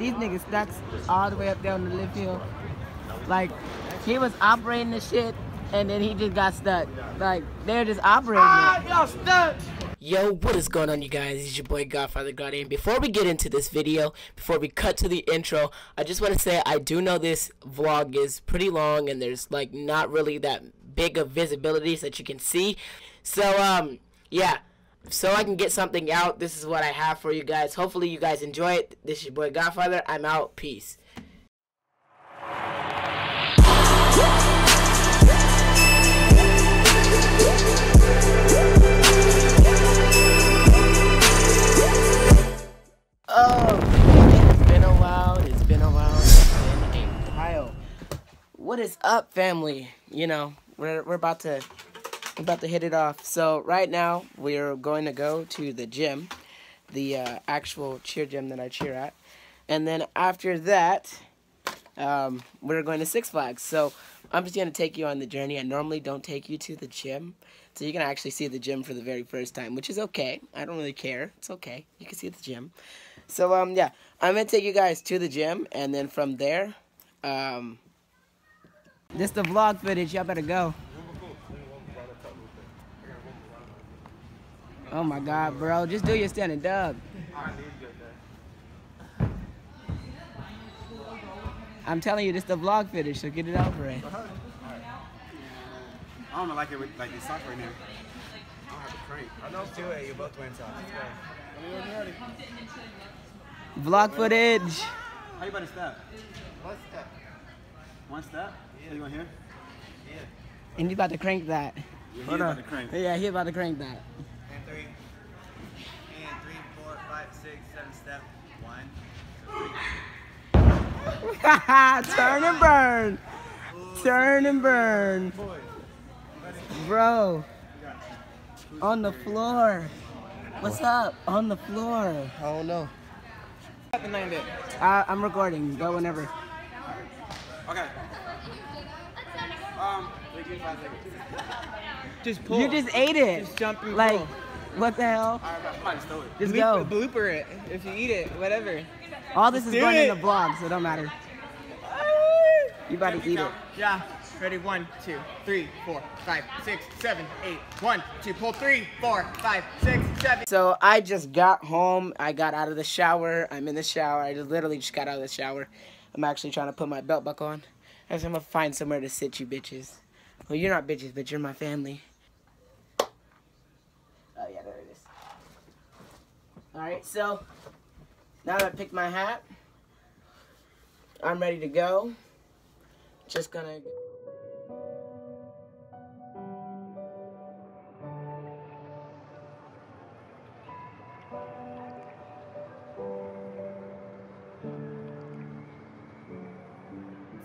These niggas stacks all the way up there on the left field. Like, he was operating the shit, and then he just got stuck. Like, they're just operating it. Y'all stuck! Yo, what is going on, you guys? It's your boy Godfather Guardian. Before we get into this video, before we cut to the intro, I just want to say I do know this vlog is pretty long and there's like not really that big of visibilities that you can see. So yeah, so I can get something out, this is what I have for you guys. Hopefully you guys enjoy it. This is your boy Godfather. I'm out. Peace. What is up, family? You know, we're about to hit it off. So right now we're going to go to the gym, the actual cheer gym that I cheer at, and then after that we're going to Six Flags. So I'm just gonna take you on the journey. I normally don't take you to the gym, so you're gonna actually see the gym for the very first time, which is okay. I don't really care. It's okay. You can see the gym. So yeah, I'm gonna take you guys to the gym, and then from there this the vlog footage, y'all better go. Oh my god, bro, just do your standing dub. I'm telling you, this the vlog footage, so get it over it. I don't like it with like these socks right now. I don't have a crank. I know it's 2A, you're both twin socks. Vlog footage. How you about to stop? One step. One step? Yeah. You want here? Yeah. And you about to crank that. Yeah, he about to crank. Yeah, he about to crank that. And three, 4, 5, 6, 7 step. 1, 2, 3. Turn and burn. Turn and burn. Bro. On the floor. What's up? On the floor. I don't know. I'm recording. Go whenever. Okay. Just pull. You just ate it. Just jump and like, pull. What the hell? Right, just go. Blooper it. If you eat it, whatever. All this just is going it. In the vlog, so it don't matter. You about to eat count. It. Yeah. Ready? 1, 2, 3, 4, 5, 6, 7, 8, 1, 2. Pull 3, 4, 5, 6, 7. So I just got home. I got out of the shower. I'm in the shower. I just literally just got out of the shower. I'm actually trying to put my belt buckle on. I'm gonna find somewhere to sit, you bitches. Well, you're not bitches, but you're my family. Oh yeah, there it is. All right, so now that I picked my hat, I'm ready to go. Just gonna.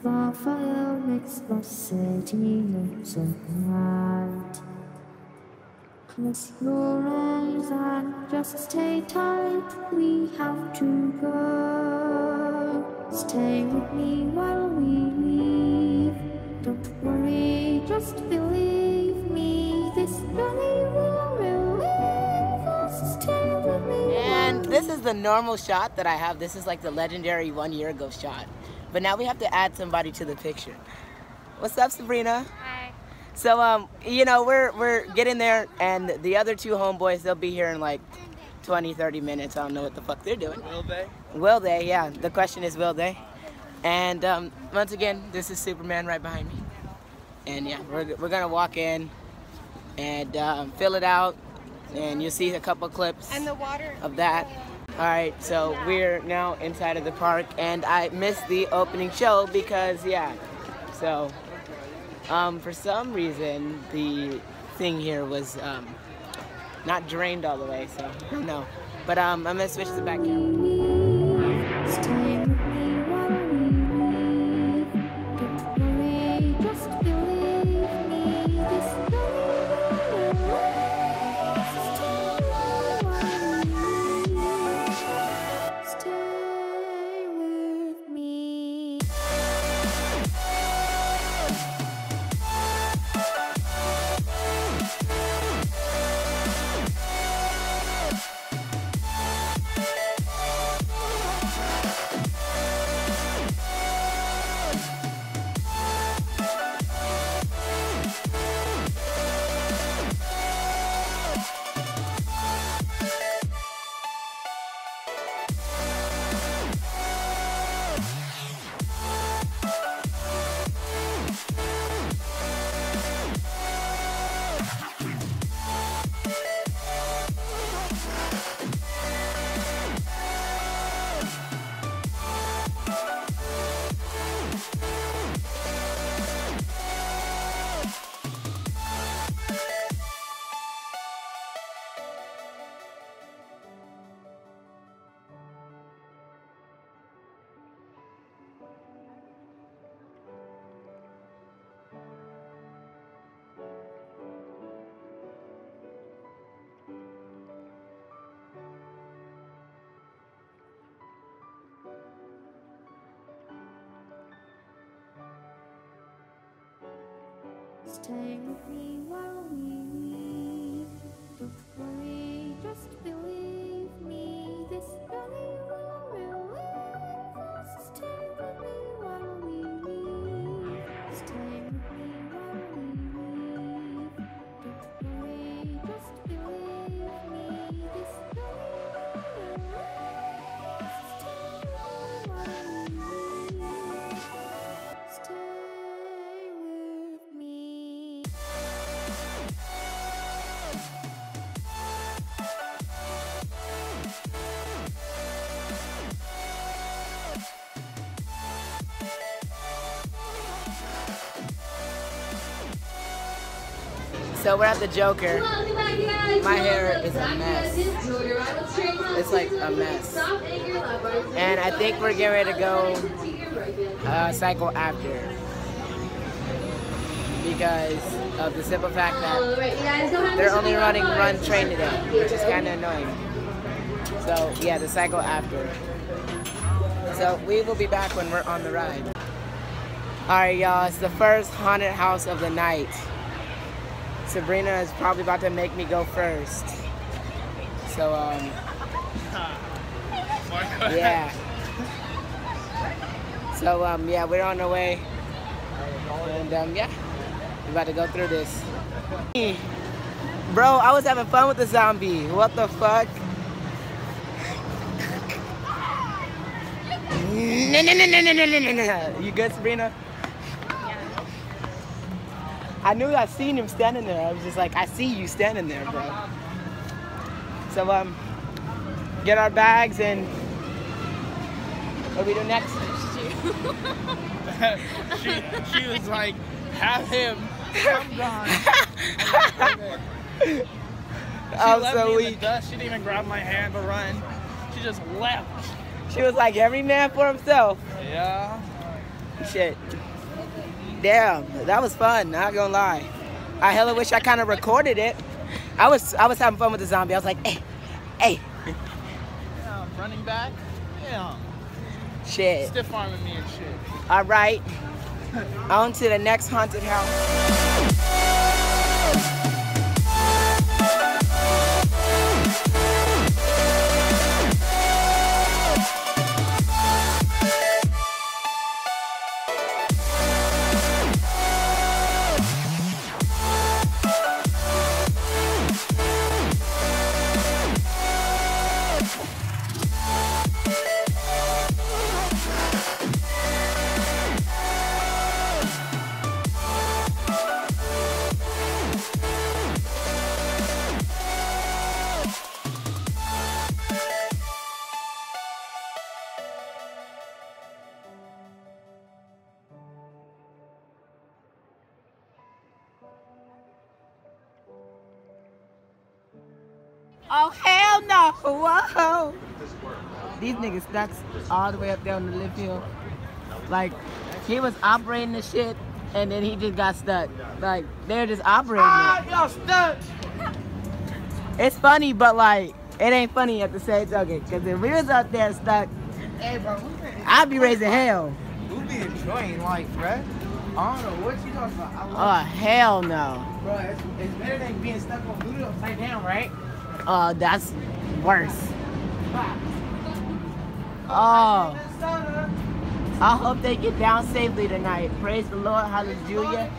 Rafael makes the city look so bright. Close your eyes and just stay tight. We have to go. Stay with me while we leave. Don't worry, just believe me. This journey will relieve us. Stay with me. And this is the normal shot that I have. This is like the legendary 1 year ago shot. But now we have to add somebody to the picture. What's up, Sabrina? Hi. So you know, we're getting there, and the other two homeboys, they'll be here in like 20-30 minutes. I don't know what the fuck they're doing. Will they? Will they? Yeah. The question is, will they? And once again, this is Superman right behind me. And yeah, we're gonna walk in and fill it out, and you'll see a couple clips and the water of that. Alright, so we're now inside of the park, and I missed the opening show because, yeah, so, for some reason, the thing here was, not drained all the way, so, I don't know, but, I'm gonna switch to the back camera. stay with me while we leave. Don't worry, just believe me. This journey will relieve us. Stay with me while we leave. Stay with me while we leave. Don't worry, just believe me. This journey will relieve us. Stay with me while we leave. Stay with me. So we're at the Joker. My hair is a mess. It's like a mess. And I think we're getting ready to go cycle after, because of the simple fact that they're only running one train today, which is kind of annoying. So yeah, the cycle after. So we will be back when we're on the ride. Alright y'all, it's the first haunted house of the night. Sabrina is probably about to make me go first. So, yeah. So, yeah, we're on our way. And, yeah, we're about to go through this. Bro, I was having fun with the zombie. What the fuck? You good, Sabrina? I knew I seen him standing there. I was just like, I see you standing there, bro. So, get our bags and what do we do next? She was like, have him. I'm gone. I'm like, so weak. She didn't even grab my hand to run. She just left. She was like, every man for himself. Yeah. Shit. Damn, that was fun, not gonna lie. I hella wish I kind of recorded it. I was having fun with the zombie. I was like, hey. Yeah, running back? Yeah. Shit. Stiff arming me and shit. All right, on to the next haunted house. Oh, hell no! Whoa! These niggas stuck all the way up there on the lift hill. Like, he was operating the shit, and then he just got stuck. Like, they're just operating. Ah, y'all stuck! It's funny, but like, it ain't funny at the same time. Okay, because if we was up there stuck, hey, bro, I'd be raising hell. We'll be enjoying life, bruh. I don't know what you talking about. Oh, hell no. Bro, it's better than being stuck on voodoo upside down, right? That's worse. Oh, I hope they get down safely tonight. Praise the Lord, hallelujah.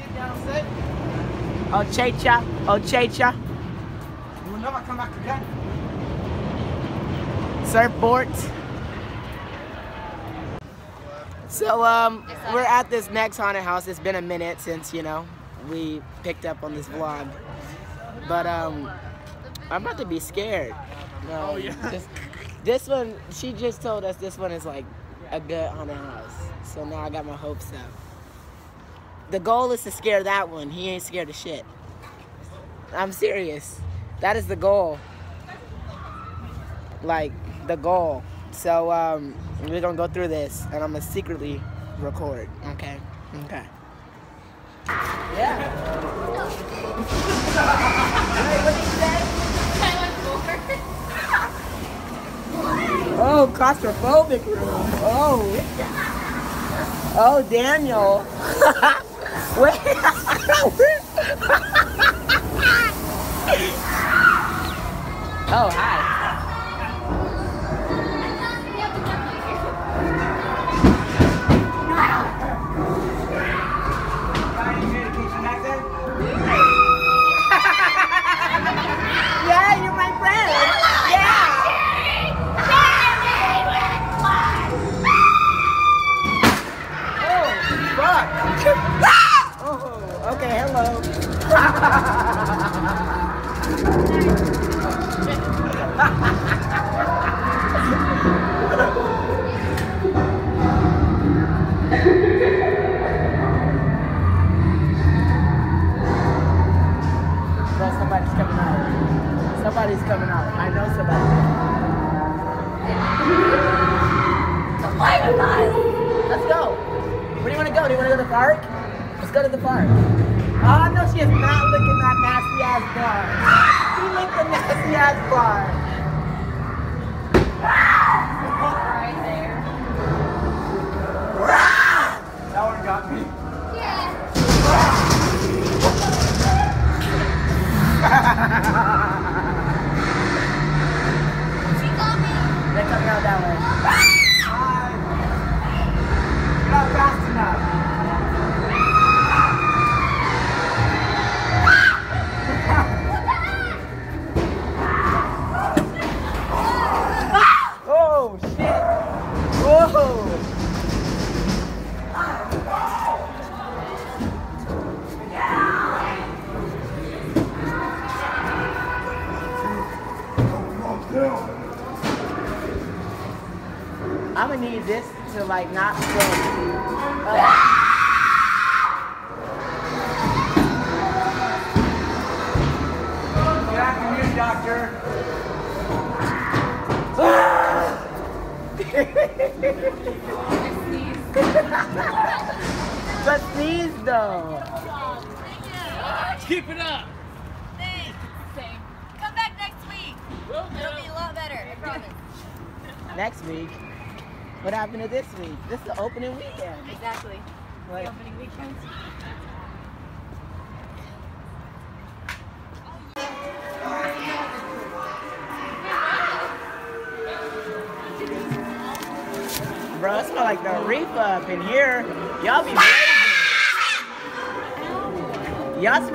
Ochecha, ochecha. You will never come back again. Surfboard. So we're at this next haunted house. It's been a minute since, you know, we picked up on this vlog, but I'm about to be scared. No, oh, yeah. This one, she just told us this one is like a good haunted house. So now I got my hopes up. The goal is to scare that one. He ain't scared of shit. I'm serious. That is the goal. Like, the goal. So, we're gonna go through this and I'm gonna secretly record. Okay? Okay. Yeah. Oh, claustrophobic room. Oh, Daniel. Wait. Oh, hi.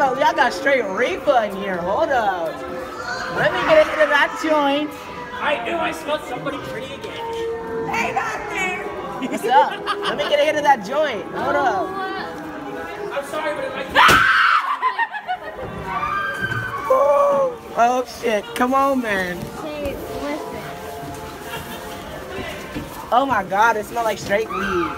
Y'all got straight reefer in here. Hold up. Let me get into that joint. I knew I smelled somebody pretty again. Hey, doctor. What's up? Let me get into that joint. Hold up. I'm sorry, but it might be. Oh, shit. Come on, man. Hey, listen. Oh, my God. It smells like straight weed.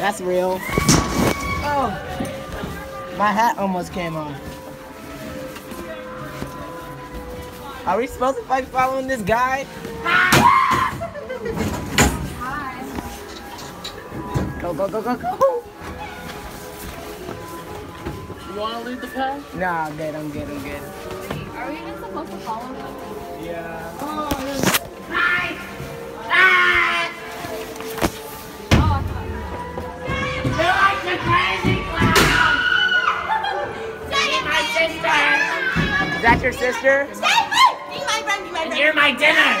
That's real. Oh, my hat almost came on. Are we supposed to be following this guy? Hi. Go, go, go, go, go. You want to leave the path? Nah, I'm good, I'm good, I'm good. Wait, are we even supposed to follow him? Yeah. Oh, no. Hi. Ah! You're like the crazy clown! Say it, my sister! Is that your sister? Say it! Be my friend, be my friend! You're my dinner!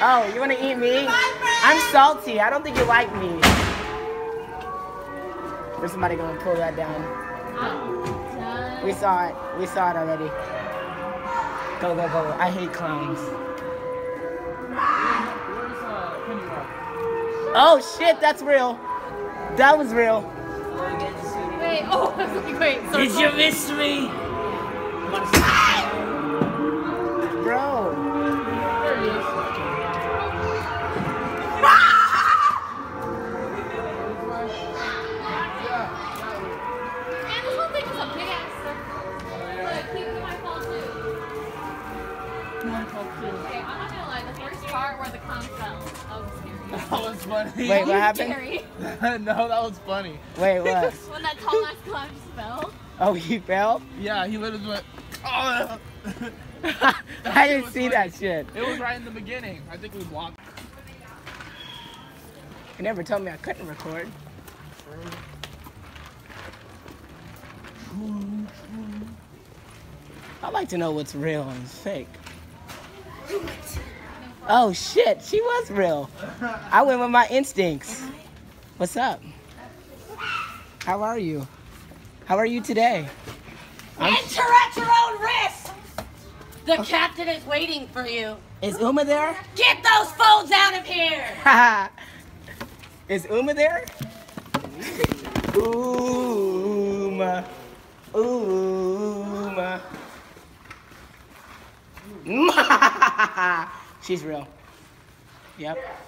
Oh, you wanna eat me? I'm salty, I don't think you like me. There's somebody gonna pull that down. We saw it already. Go, go, go, I hate clowns. Oh shit, that's real. That was real. Wait, oh, I was like, wait. Sorry. Did you miss me? Bro. There he is. And this whole thing is a big ass circle. Look, keep in mind, fall too. Okay, I'm not gonna lie. The first part where the clown fell, I was scared. That was funny. Wait, what happened? No, that was funny. Wait, what? When that tall ass clown just fell. Oh, he fell? Yeah, he literally went. Oh. I didn't see that shit. It was right in the beginning. I think we walked. You never told me I couldn't record. True. I like to know what's real and fake. Oh shit, she was real. I went with my instincts. What's up? How are you? How are you today? Enter at your own risk! The captain is waiting for you. Is Uma there? Get those phones out of here! Is Uma there? Uma. Uma. She's real. Yep.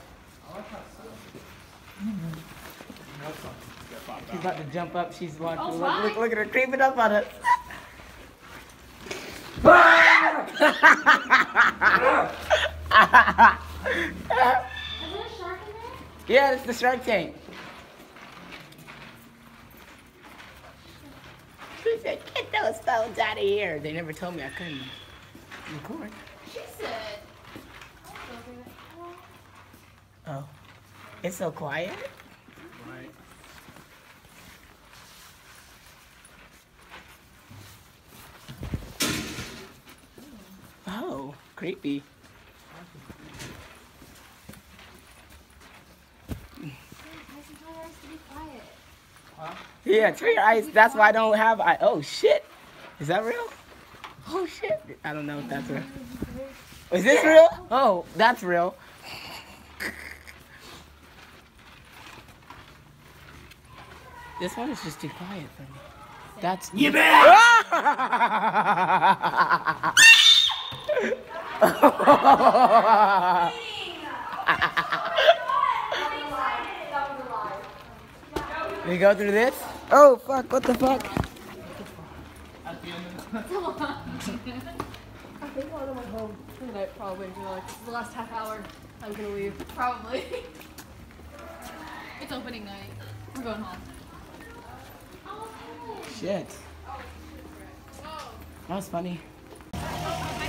She's about to jump up. She's watching. Oh, look at her creeping up on us. Is there a shark in there? Yeah, it's the shark tank. She said, "Get those phones out of here." They never told me I couldn't record. She said. Oh, it's so quiet. Right. Oh, creepy. Yeah, trigger eyes. That's why I don't have eyes. Oh shit, is that real? Oh shit, I don't know if that's real. Is this real? Oh, that's real. This one is just too quiet for me. That's you bet. We go through this? Oh fuck, what the fuck? I think I'll go home tonight probably. You know, like, this is the last half hour. I'm gonna leave. Probably. It's opening night. We're going home. Shit. That was funny.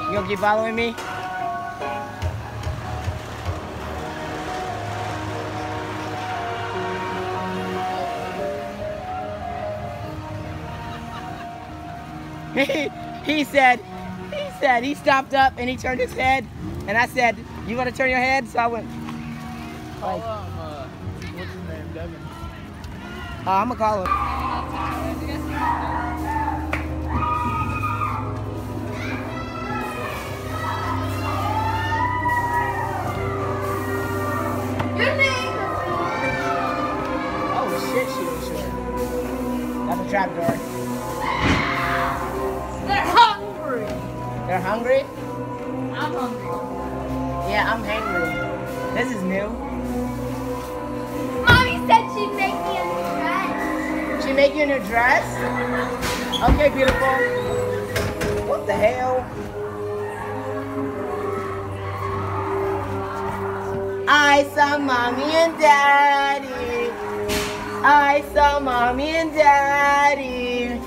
You gonna keep following me? He said, he stopped up and he turned his head. And I said, you want to turn your head? So I went, like, what's his name, Devin? I'm going to call him. Oh shit, she was sure. That's a trap door. They're hungry? I'm hungry. Yeah, I'm hangry. This is new. Mommy said she'd make me a new dress. She make you a new dress? Okay, beautiful. What the hell? I saw mommy and daddy. I saw mommy and daddy.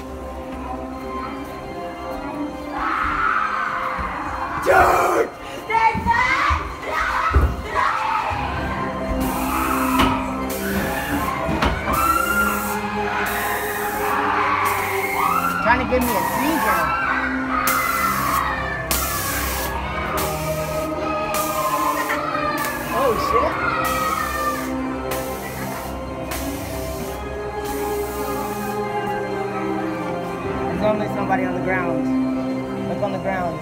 Dude! They're not! Trying to give me a seizure. Oh shit. There's only somebody on the ground. Look on the ground.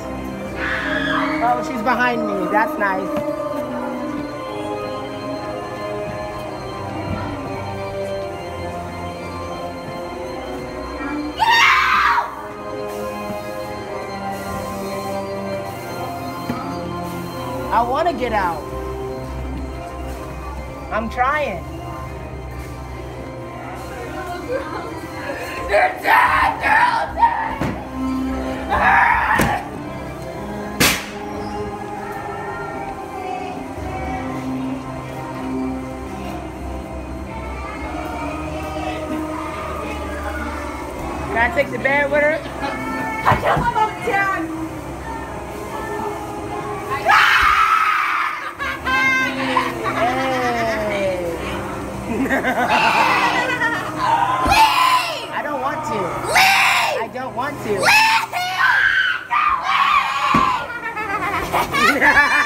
Oh, she's behind me. That's nice. Get out! I want to get out. I'm trying. They're dead! They're all dead! Can I take the bed with her? I killed my mom down! I don't want to.